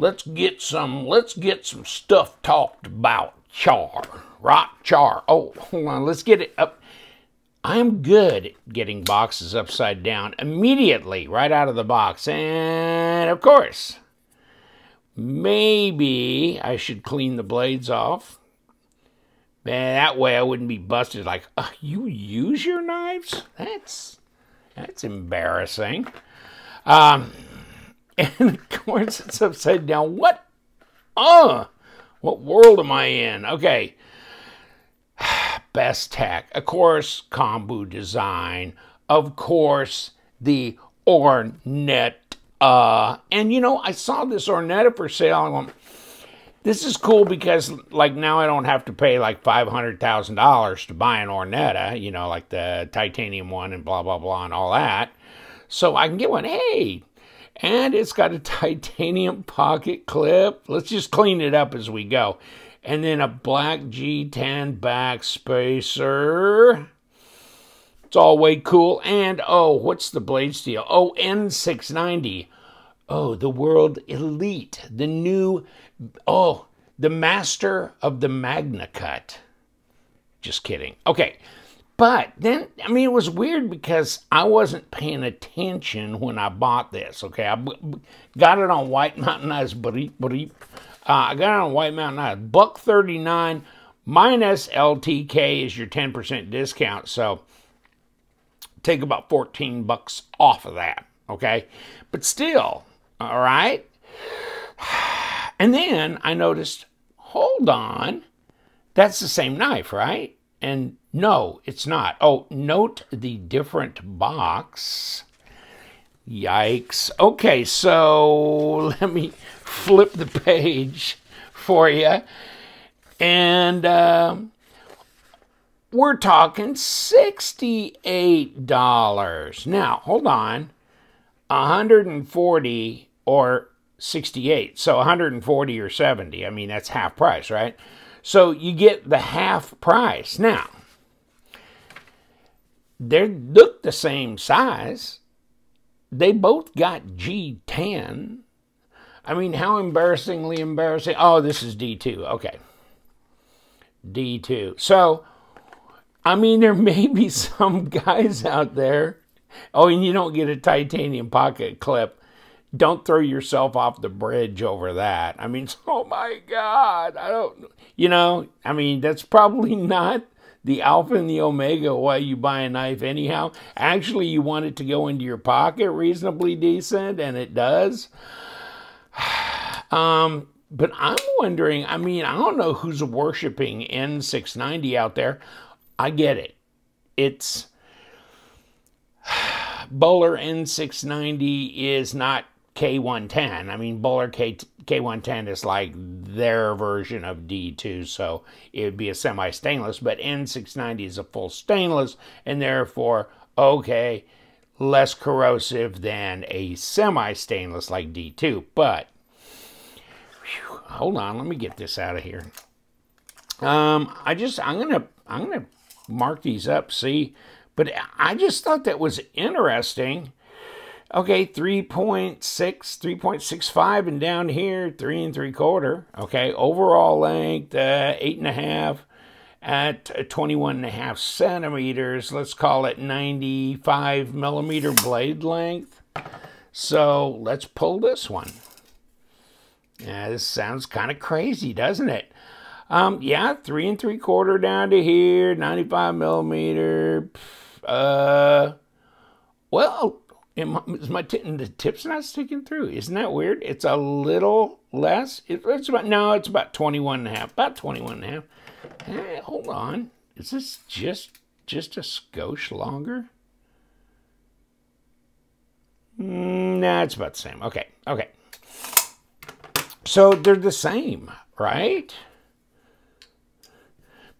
Let's get some stuff talked about. Char, rock char. Oh, hold on, let's get it up. I'm good at getting boxes upside down immediately, right out of the box. And of course, maybe I should clean the blades off. Man, that way I wouldn't be busted like, oh, you use your knives? That's embarrassing. And of course, it's upside down. What? What world am I in? Okay. Bestech. Of course, Kombou design. Of course, the Ornetta. And, you know, I saw this Ornetta for sale. And I went, this is cool because, like, now I don't have to pay, like, $500,000 to buy an Ornetta. You know, like the titanium one and blah, blah, blah and all that. So I can get one. Hey. And it's got a titanium pocket clip. Let's just clean it up as we go. And then a black G10 back spacer. It's all way cool. And, oh, what's the blade steel? Oh, N690. Oh, the world elite. The new, oh, the master of the MagnaCut. Just kidding. Okay. But then, I mean, it was weird because I wasn't paying attention when I bought this, okay? I got it on White Mountain Knives, I got it on White Mountain Knives. $139 minus LTK is your 10% discount, so take about 14 bucks off of that, okay? But still, all right? And then I noticed, hold on, that's the same knife, right? And no, it's not. Oh, note the different box. Yikes. Okay, so let me flip the page for you. And we're talking $68. Now, hold on. 140 or 68. So 140 or 70. I mean, that's half price, right? So you get the half price. Now, they look the same size. They both got G10. I mean, how embarrassingly embarrassing. Oh, this is D2. Okay. D2. So, I mean, there may be some guys out there. Oh, and you don't get a titanium pocket clip. Don't throw yourself off the bridge over that. I mean, oh my God. I don't, you know, I mean, that's probably not the alpha and the omega why you buy a knife anyhow. Actually, you want it to go into your pocket reasonably decent, and it does. But I'm wondering, I mean, I don't know who's worshiping N690 out there. I get it. It's Böhler N690 is not K110. I mean, Böhler K110 is like their version of D2, so it would be a semi-stainless, but N690 is a full stainless, and therefore, okay, less corrosive than a semi-stainless like D2, but, whew, hold on, let me get this out of here. I'm gonna mark these up, see? But I just thought that was interesting. Okay, 3.6, 3.65, and down here, 3 3/4. Okay, overall length, 8.5 at 21.5 centimeters. Let's call it 95 millimeter blade length. So let's pull this one. Yeah, this sounds kind of crazy, doesn't it? Yeah, 3 3/4 down to here, 95 millimeter. Well, is my the tip's not sticking through. Isn't that weird? It's a little less. It's about, no, it's about 21.5. About 21.5. Hey, hold on. Is this just a skosh longer? Nah, it's about the same. Okay, okay. So they're the same, right?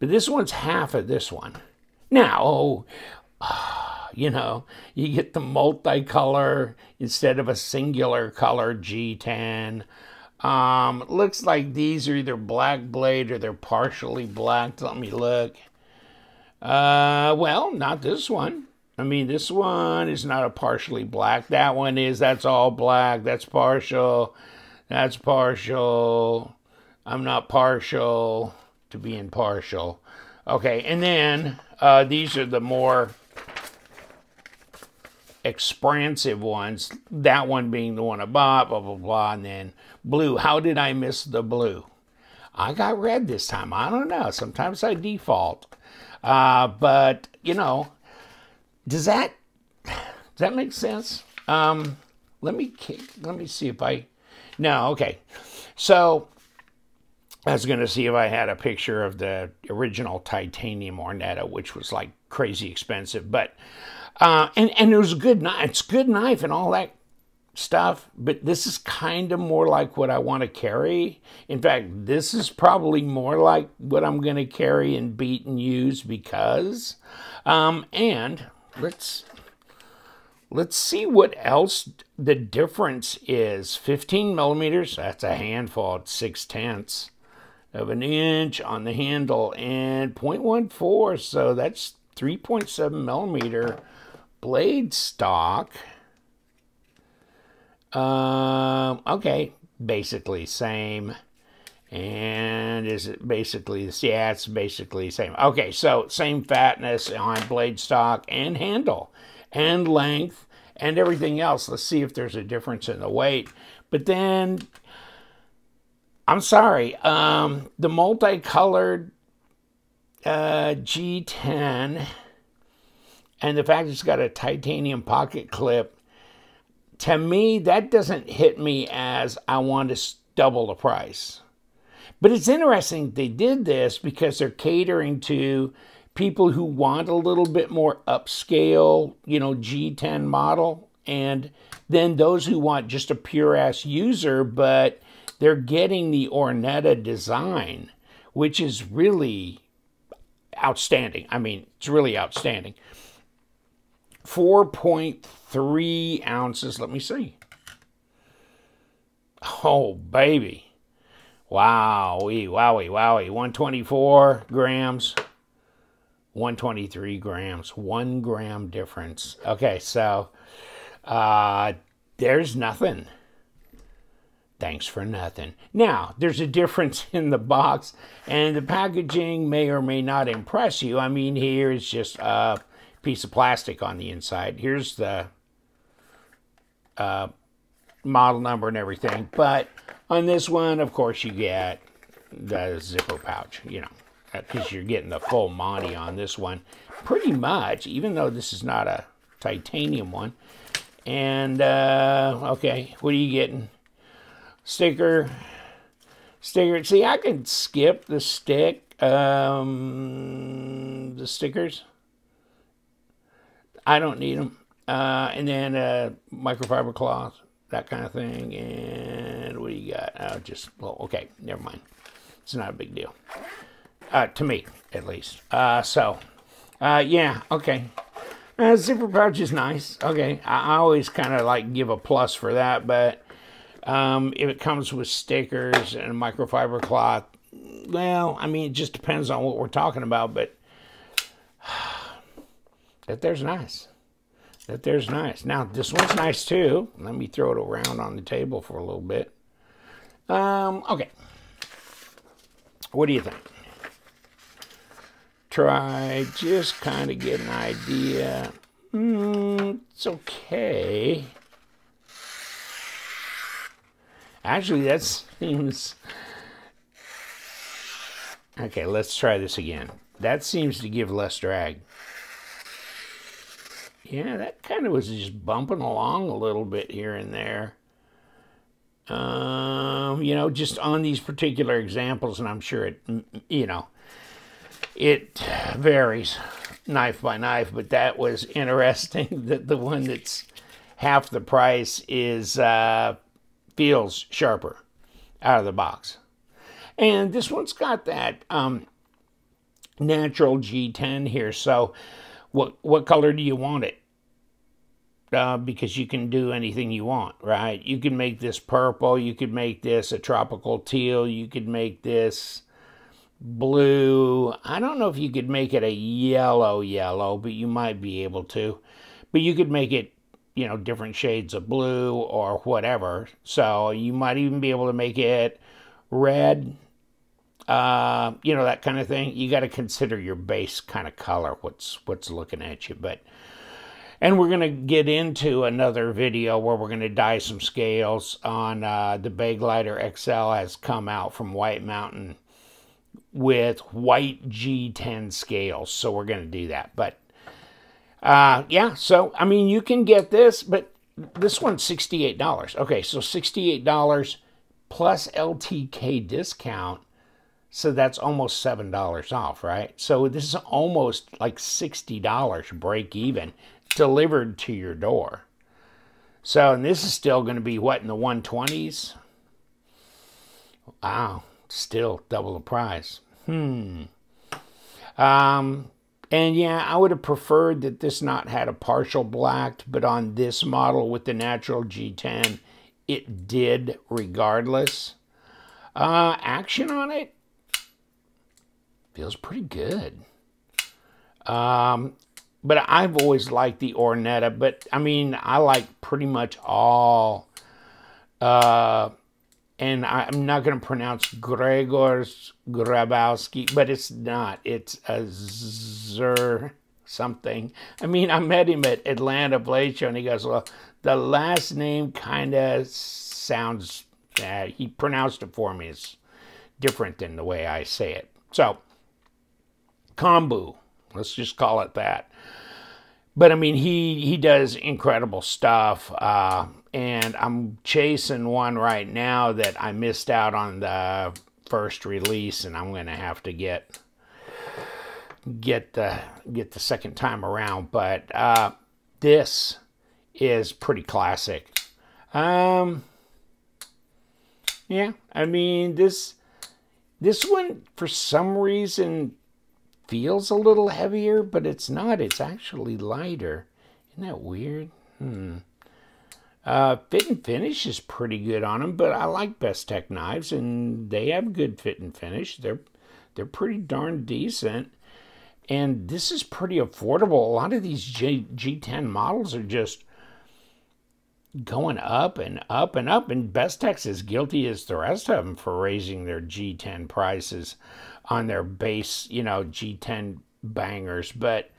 But this one's half of this one. Now, you know, you get the multicolor instead of a singular color G10. Looks like these are either black blade or they're partially blacked. Let me look. Well, not this one. I mean, this one is not a partially black. That one is. That's all black. That's partial. That's partial. I'm not partial to being partial. Okay, and then these are the more expansive ones. That one being the one I bought, blah, blah, blah. And then blue. How did I miss the blue? I got red this time. I don't know. Sometimes I default. But, you know, does that make sense? Let me see if I... No, okay. So, I was going to see if I had a picture of the original titanium Ornetta, which was like crazy expensive, but and it was a good knife. It's a good knife and all that stuff, but this is kind of more like what I want to carry. In fact, this is probably more like what I'm going to carry and beat and use because and let's see what else the difference is. 15 millimeters, that's a handful. It's 6/10 of an inch on the handle and 0.14, so that's 3.7 millimeter blade stock. Okay, basically same. And is it basically this? Yeah, it's basically the same. Okay, so same fatness on blade stock and handle and length and everything else. Let's see if there's a difference in the weight. But then, I'm sorry, the multicolored G10 and the fact it's got a titanium pocket clip, to me, that doesn't hit me as I want to double the price. But it's interesting they did this because they're catering to people who want a little bit more upscale, you know, G10 model, and then those who want just a pure-ass user, but they're getting the Ornetta design, which is really outstanding. I mean, it's really outstanding. 4.3 ounces. Let me see. Oh, baby. Wowie, wowie, wowie. 124 grams. 123 grams. 1 gram difference. Okay, so there's nothing. Thanks for nothing. Now, there's a difference in the box, and the packaging may or may not impress you. I mean, here is just a piece of plastic on the inside. Here's the model number and everything. But on this one, of course, you get the zipper pouch, you know, because you're getting the full Monty on this one. Pretty much, even though this is not a titanium one. And, okay, what are you getting? Sticker. See, I can skip the stick, the stickers. I don't need them. And then microfiber cloth, that kind of thing. And what do you got? Oh, just, well, okay, never mind. It's not a big deal. To me, at least. Yeah, okay. Zipper pouch is nice. Okay, I always kind of like give a plus for that, but... if it comes with stickers and microfiber cloth, well, I mean, it just depends on what we're talking about, but that there's nice. That there's nice. Now, this one's nice, too. Let me throw it around on the table for a little bit. Okay. What do you think? Try just kind of get an idea. It's okay. Actually, that seems... Okay, let's try this again. That seems to give less drag. Yeah, that kind of was just bumping along a little bit here and there. You know, just on these particular examples, and I'm sure it, you know, it varies knife by knife, but that was interesting that the one that's half the price is... feels sharper out of the box. And this one's got that natural G10 here. So what color do you want it? Because you can do anything you want, right? You can make this purple. You could make this a tropical teal. You could make this blue. I don't know if you could make it a yellow, but you might be able to. But you could make it, you know, different shades of blue or whatever. So you might even be able to make it red, you know, that kind of thing. You got to consider your base kind of color, what's looking at you. But, and we're going to get into another video where we're going to dye some scales on the Baglider XL has come out from White Mountain with white G10 scales. So we're going to do that. But yeah, so I mean, you can get this, but this one's $68. Okay, so $68 plus LTK discount, so that's almost $7 off, right? So this is almost like $60 break even delivered to your door. So, and this is still going to be what, in the 120s? Wow, still double the price. And yeah, I would have preferred that this not had a partial blacked, but on this model with the natural G10, it did regardless. Action on it feels pretty good. But I've always liked the Ornetta, but I mean, I like pretty much all, and I'm not going to pronounce Gregor Grabowski, but it's not. It's a Zer something. I mean, I met him at Atlanta Blade Show, and he goes, well, the last name kind of sounds, he pronounced it for me. It's different than the way I say it. So, Kombou, let's just call it that. But, I mean, he does incredible stuff. And I'm chasing one right now that I missed out on the first release, and I'm going to have to get the second time around. But this is pretty classic. Yeah, I mean, this one for some reason feels a little heavier, but it's not. It's actually lighter. Isn't that weird? Fit and finish is pretty good on them, but I like Bestech knives, and they have good fit and finish. They're pretty darn decent, and this is pretty affordable. A lot of these G10 models are just going up and up and up, and Bestech's is guilty as the rest of them for raising their G10 prices on their base, you know, G10 bangers. But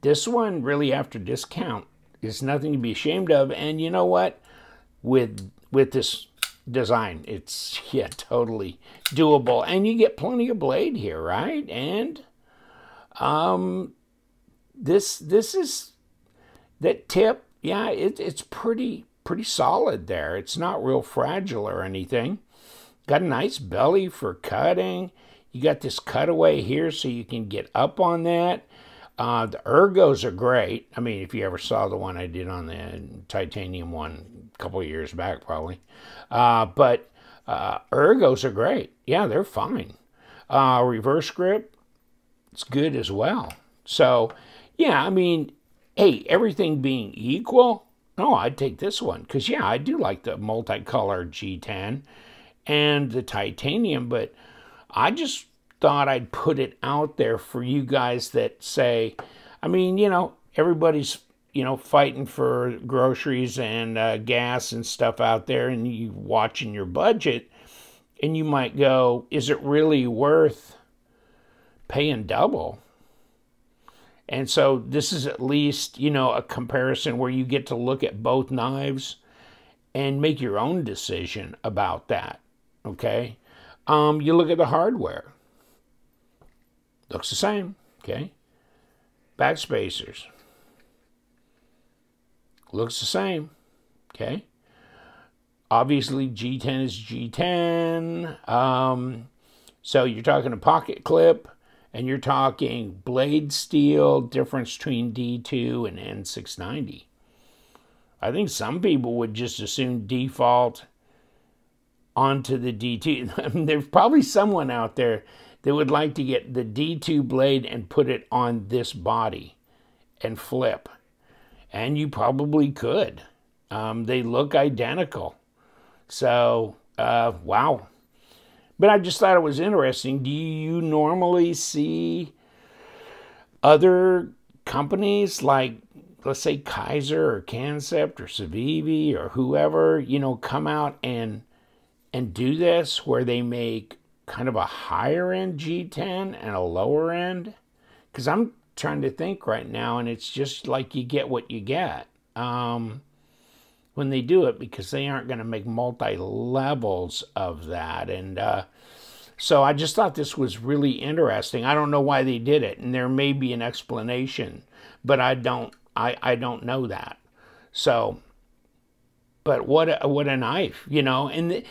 this one, really, after discount, is nothing to be ashamed of. And you know what? With this design, it's, yeah, totally doable. And you get plenty of blade here, right? And this is that tip. Yeah, it's pretty solid there. It's not real fragile or anything. Got a nice belly for cutting. You got this cutaway here so you can get up on that. The ergos are great. I mean, if you ever saw the one I did on the titanium one a couple of years back, probably. But ergos are great. Yeah, they're fine. Reverse grip, it's good as well. So, yeah, I mean, hey, everything being equal, no, I'd take this one. Because, yeah, I do like the multicolor G10 and the titanium, but I just thought I'd put it out there for you guys that say, I mean, you know, everybody's, you know, fighting for groceries and gas and stuff out there, and you watching your budget, and you might go, is it really worth paying double? And so this is at least, you know, a comparison where you get to look at both knives and make your own decision about that, okay? You look at the hardware. Looks the same, okay? Backspacers. Looks the same, okay? Obviously, G10 is G10. So you're talking a pocket clip, and you're talking blade steel, difference between D2 and N690. I think some people would just assume default onto the D2. I mean, there's probably someone out there that would like to get the D2 blade and put it on this body and flip. And you probably could. They look identical. So, wow. But I just thought it was interesting. Do you normally see other companies like let's say Kaiser or Cancept or Civivi or whoever, you know, come out and do this, where they make kind of a higher end G10 and a lower end? Because I'm trying to think right now, and it's just like you get what you get when they do it, because they aren't going to make multi levels of that. And so I just thought this was really interesting. I don't know why they did it, and there may be an explanation, but I don't know that. So, but what a knife, you know. And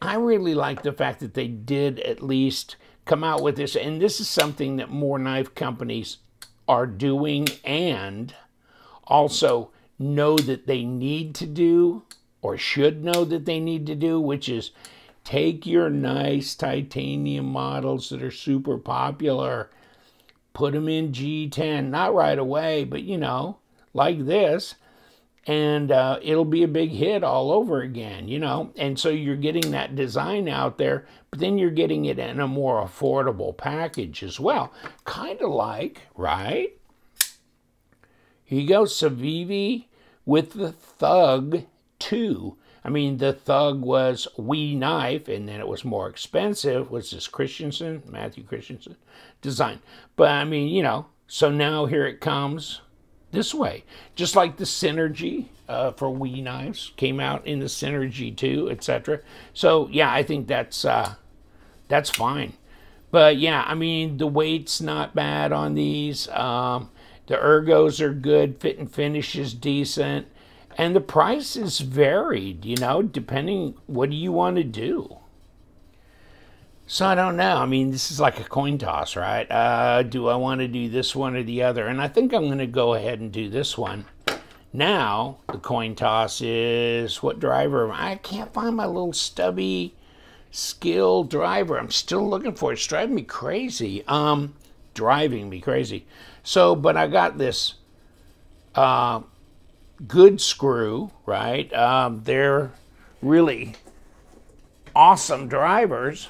I really like the fact that they did at least come out with this. And this is something that more knife companies are doing, and also know that they need to do, or should know that they need to do, which is take your nice titanium models that are super popular, put them in G10, not right away, but, you know, like this, and it'll be a big hit all over again, you know. And so you're getting that design out there, but then you're getting it in a more affordable package as well. Kind of like, right? Here you go, Civivi with the Thug 2. I mean, the Thug was Wee Knife, and then it was more expensive. Was this Christensen, Matthew Christensen design? But I mean, you know, so now here it comes this way. Just like the Synergy for Wee Knives came out in the Synergy 2, etc. So yeah, I think that's fine. But yeah, I mean, the weight's not bad on these. The ergos are good, fit and finish is decent, and the price is varied, you know, depending what do you want to do. So I don't know. I mean, this is like a coin toss, right? Do I want to do this one or the other? And I think I'm going to go ahead and do this one. Now, the coin toss is what driver? I can't find my little stubby skill driver. I'm still looking for it. It's driving me crazy. So, but I got this Good Screw, right? They're really awesome drivers.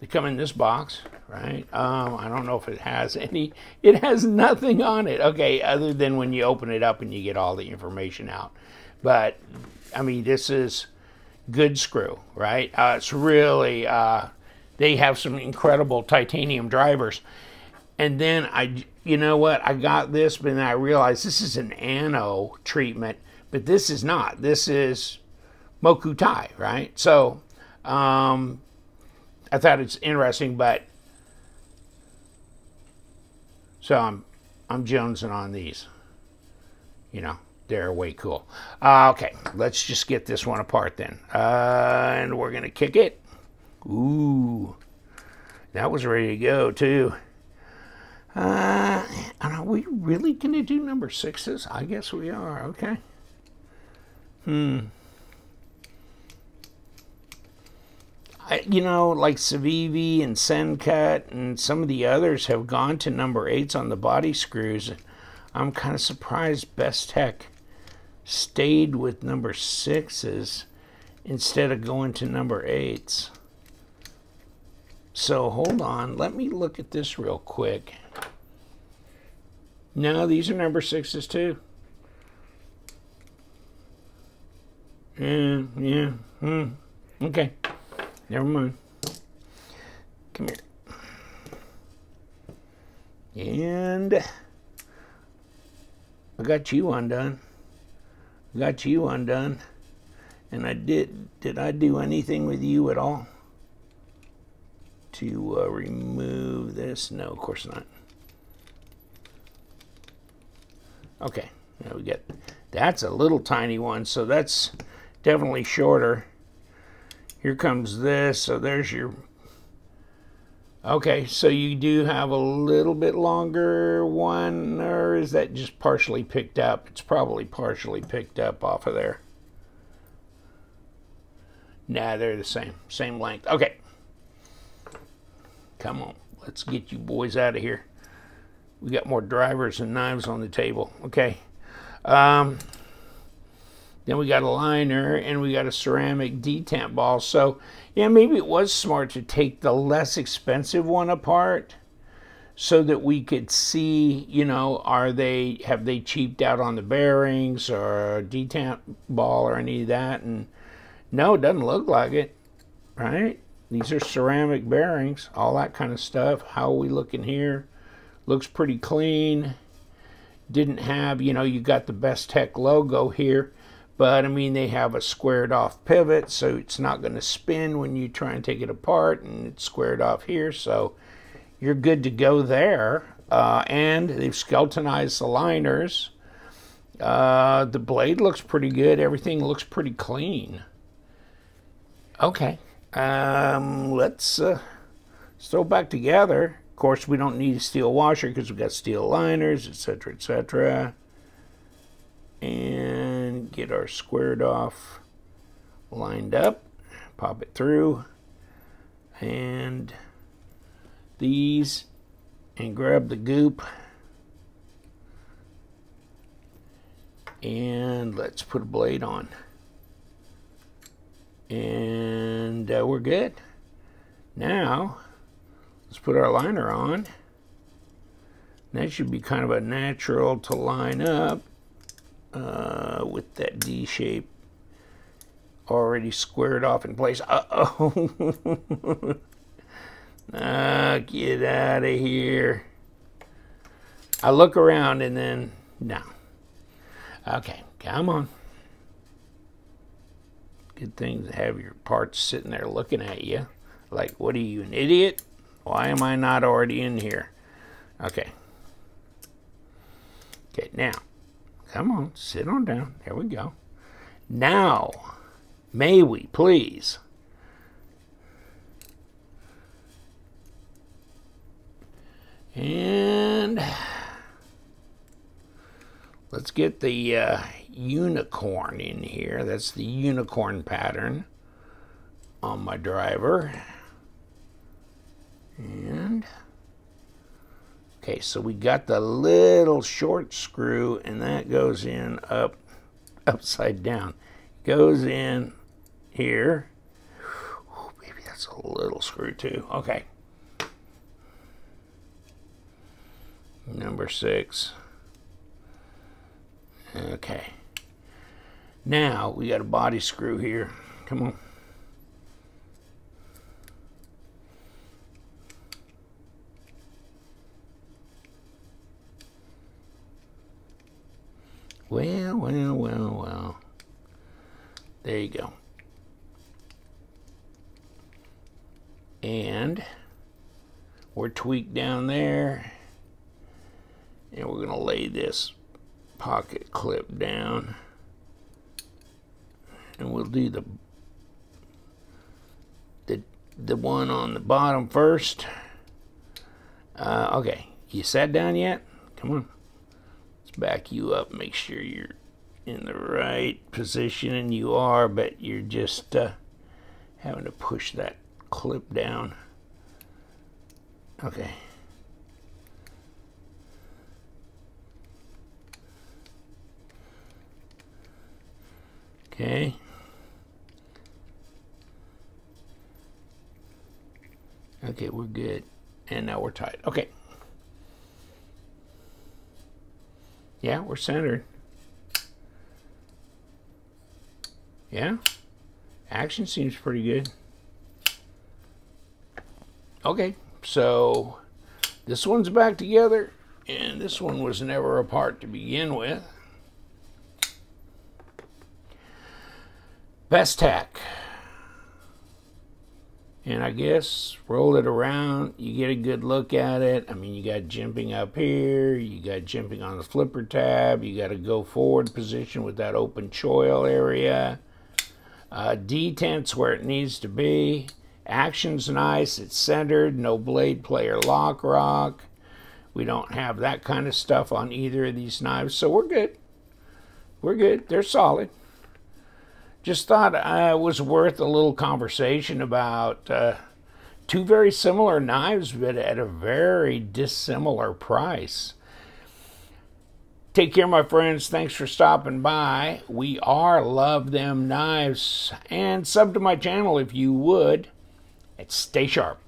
They come in this box, right? I don't know if it has any. It has nothing on it, okay, other than when you open it up and you get all the information out. But, I mean, this is Good Screw, right? It's really... they have some incredible titanium drivers. And then you know what? I got this, but then I realized this is an Anno treatment, but this is not. This is Mokutai, right? So I thought it's interesting, but so I'm jonesing on these. You know, they're way cool. Okay, let's just get this one apart then. And we're gonna kick it. Ooh, that was ready to go too. And are we really gonna do number 6s? I guess we are. Okay. You know, like Civivi and Sencut and some of the others have gone to number 8s on the body screws. I'm kind of surprised Bestech stayed with number 6s instead of going to number 8s. So hold on, let me look at this real quick. No, these are number 6s too. Okay, never mind. Come here. And I got you undone. And I did I do anything with you at all? To remove this? No, of course not. Okay, now we get, that's a little tiny one, so that's definitely shorter. Here comes this, so there's your, okay, so you do have a little bit longer one, or is that just partially picked up? It's probably partially picked up off of there. Nah, they're the same length. Okay. Come on, let's get you boys out of here. We got more drivers and knives on the table. Okay. Then we got a liner and we got a ceramic detent ball. So, yeah, maybe it was smart to take the less expensive one apart so that we could see, you know, have they cheaped out on the bearings or detent ball or any of that? And no, it doesn't look like it, right? These are ceramic bearings, all that kind of stuff. How are we looking here? Looks pretty clean. Didn't have, you know, you got the Bestech logo here, but I mean, they have a squared off pivot, so it's not going to spin when you try and take it apart, and it's squared off here, so you're good to go there. And they've skeletonized the liners. The blade looks pretty good. Everything looks pretty clean. Okay, let's throw back together. Of course, we don't need a steel washer because we've got steel liners, etc., etc. And get our squared off lined up, pop it through, and these, and grab the goop, and let's put a blade on. And we're good. Now, let's put our liner on. That should be kind of a natural to line up with that D shape already squared off in place. Uh-oh. Get out of here. I look around and then, no. Okay, come on. Good thing to have your parts sitting there looking at you like, what are you, an idiot? Why am I not already in here? Okay. Okay, now, come on, sit on down. There we go. Now, may we please? And let's get the unicorn in here. That's the unicorn pattern on my driver. And okay, so we got the little short screw, and that goes in upside down. Goes in here. Ooh, baby, that's a little screw too. Okay. Number 6. Okay, now we got a body screw here. Come on. Well, well, well, well. There you go. And we're tweaked down there. And we're going to lay this pocket clip down, and we'll do the one on the bottom first. Okay, you sat down yet? Come on, let's back you up, make sure you're in the right position, and you are, but you're just having to push that clip down. Okay. Okay. Okay, we're good. And now we're tight. Okay. Yeah, we're centered. Yeah. Action seems pretty good. Okay, so this one's back together, and this one was never apart to begin with. Bestech, and I guess roll it around, you get a good look at it. I mean, you got jimping up here, you got jimping on the flipper tab, you got a go forward position with that open choil area, detent's where it needs to be, action's nice, it's centered, no blade play or lock rock. We don't have that kind of stuff on either of these knives, so we're good. We're good, they're solid. Just thought it was worth a little conversation about two very similar knives, but at a very dissimilar price. Take care, my friends. Thanks for stopping by. We are Love Them Knives. And sub to my channel if you would. And stay sharp.